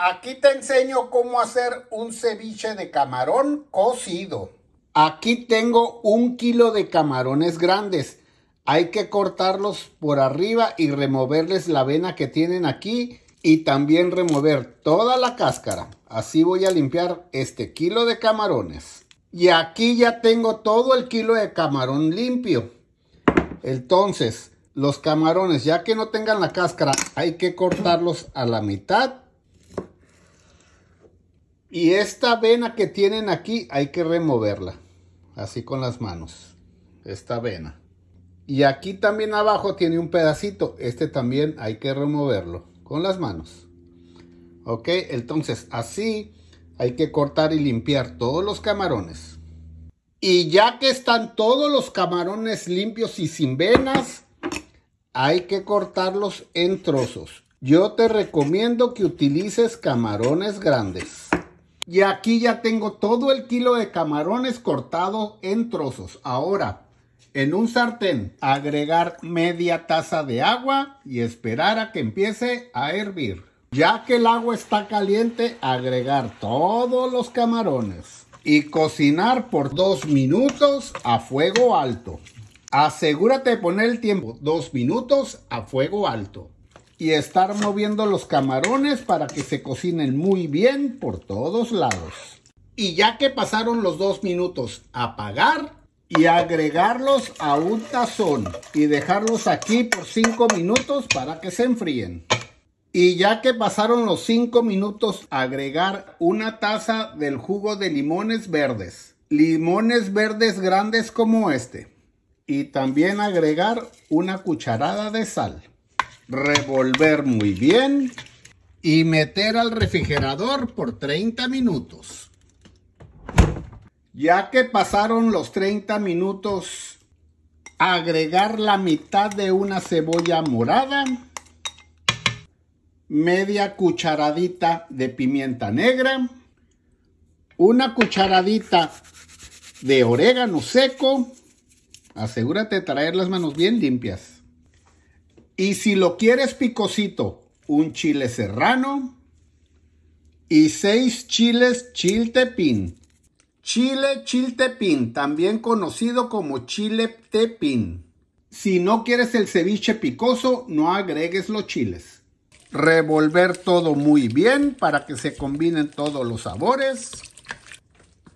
Aquí te enseño cómo hacer un ceviche de camarón cocido. Aquí tengo 1 kilo de camarones grandes. Hay que cortarlos por arriba y removerles la vena que tienen aquí y también remover toda la cáscara. Así voy a limpiar este kilo de camarones. Y aquí ya tengo todo el kilo de camarón limpio. Entonces, los camarones, ya que no tengan la cáscara, hay que cortarlos a la mitad. Y esta vena que tienen aquí, hay que removerla. Así con las manos. Esta vena. Y aquí también abajo tiene un pedacito. Este también hay que removerlo con las manos. Ok, entonces así hay que cortar y limpiar todos los camarones. Y ya que están todos los camarones limpios y sin venas, hay que cortarlos en trozos. Yo te recomiendo que utilices camarones grandes. Y aquí ya tengo todo el kilo de camarones cortado en trozos. Ahora, en un sartén, agregar media taza de agua y esperar a que empiece a hervir. Ya que el agua está caliente, agregar todos los camarones y cocinar por 2 minutos a fuego alto. Asegúrate de poner el tiempo, 2 minutos a fuego alto. Y estar moviendo los camarones para que se cocinen muy bien por todos lados. Y ya que pasaron los 2 minutos, apagar y agregarlos a un tazón. Y dejarlos aquí por 5 minutos para que se enfríen. Y ya que pasaron los 5 minutos, agregar 1 taza del jugo de limones verdes. Limones verdes grandes como este. Y también agregar 1 cucharada de sal. Revolver muy bien y meter al refrigerador por 30 minutos. Ya que pasaron los 30 minutos, agregar la mitad de 1 cebolla morada, media cucharadita de pimienta negra, 1 cucharadita de orégano seco. Asegúrate de traer las manos bien limpias. Y si lo quieres picosito, 1 chile serrano y 6 chiles chiltepín. Chile chiltepín, también conocido como chile tepín. Si no quieres el ceviche picoso, no agregues los chiles. Revolver todo muy bien para que se combinen todos los sabores.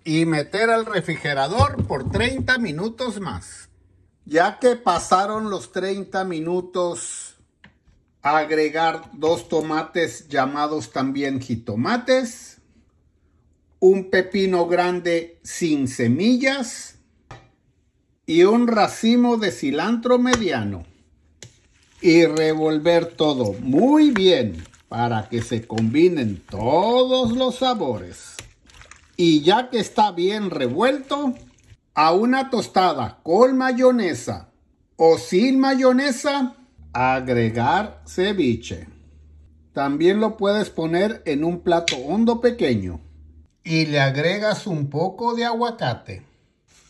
Y meter al refrigerador por 30 minutos más. Ya que pasaron los 30 minutos, agregar 2 tomates llamados también jitomates, 1 pepino grande sin semillas y 1 racimo de cilantro mediano. Y revolver todo muy bien para que se combinen todos los sabores. Y ya que está bien revuelto, a 1 tostada con mayonesa o sin mayonesa, agregar ceviche. También lo puedes poner en un plato hondo pequeño. Y le agregas un poco de aguacate.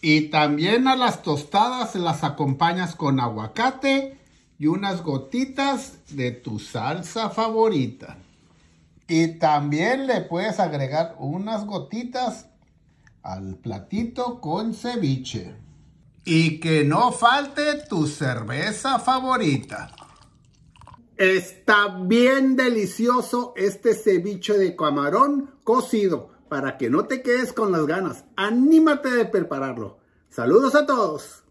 Y también a las tostadas las acompañas con aguacate y unas gotitas de tu salsa favorita. Y también le puedes agregar unas gotitas al platito con ceviche. Y que no falte tu cerveza favorita. Está bien delicioso este ceviche de camarón cocido. Para que no te quedes con las ganas, anímate de prepararlo. Saludos a todos.